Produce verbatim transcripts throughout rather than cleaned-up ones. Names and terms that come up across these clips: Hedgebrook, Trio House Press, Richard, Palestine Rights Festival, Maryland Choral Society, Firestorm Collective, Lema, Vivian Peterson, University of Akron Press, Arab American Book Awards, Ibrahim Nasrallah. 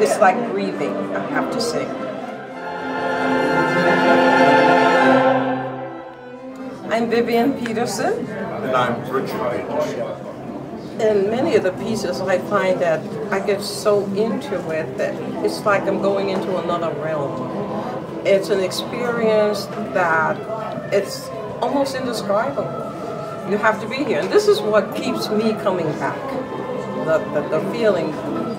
It's like breathing, I have to sing. I'm Vivian Peterson. And I'm Richard. And many of the pieces, I find that I get so into it that it's like I'm going into another realm. It's an experience that it's almost indescribable. You have to be here. And this is what keeps me coming back. The, the, the feeling,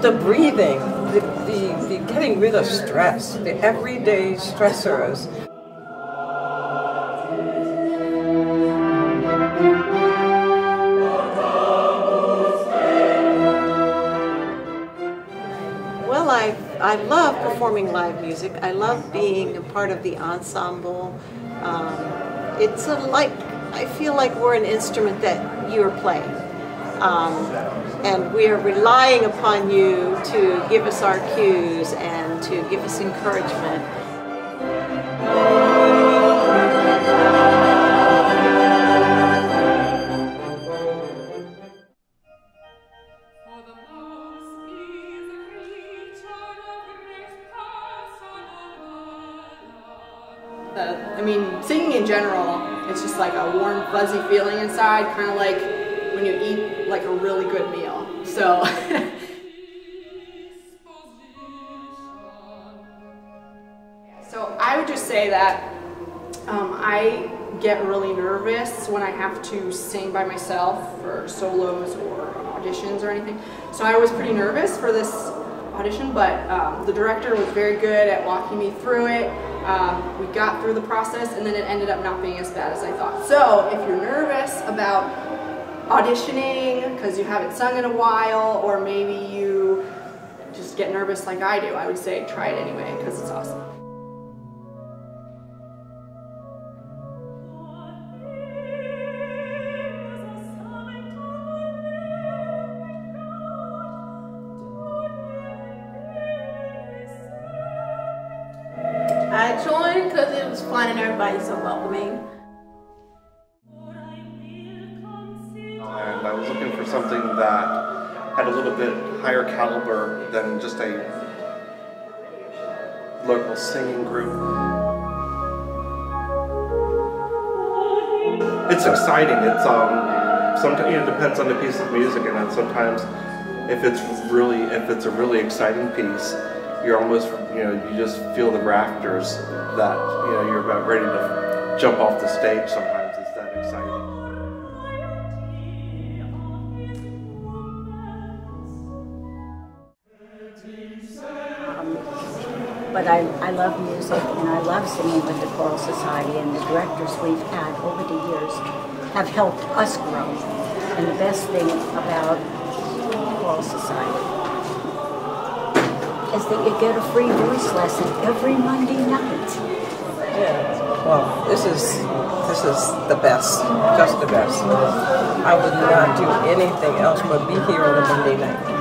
the breathing, the, the, the getting rid of stress, the everyday stressors. Well, I, I love performing live music. I love being a part of the ensemble. Um, it's a like, I feel like we're an instrument that you're playing. Um, and we are relying upon you to give us our cues and to give us encouragement. Uh, I mean, singing in general, it's just like a warm, fuzzy feeling inside, kind of like when you eat like a really good meal. So, so I would just say that um, I get really nervous when I have to sing by myself for solos or auditions or anything. So I was pretty nervous for this audition, but um, the director was very good at walking me through it. Um, we got through the process, and then it ended up not being as bad as I thought. So if you're nervous about auditioning because you haven't sung in a while, or maybe you just get nervous like I do, I would say try it anyway because it's awesome. I joined because it was fun and everybody's so welcoming. And I was looking for something that had a little bit higher caliber than just a local singing group. It's exciting. It's um, sometimes it depends on the piece of music, and then sometimes if it's really if it's a really exciting piece, you're almost, you know, you just feel the rafters that, you know, you're about ready to jump off the stage sometimes. It's that exciting. Um, but I, I love music, and I love singing with the Choral Society, and the directors we've had over the years have helped us grow. And the best thing about the Choral Society is that you get a free voice lesson every Monday night. Yeah. Well, this is this is the best, just the best. I would not do anything else but be here on a Monday night.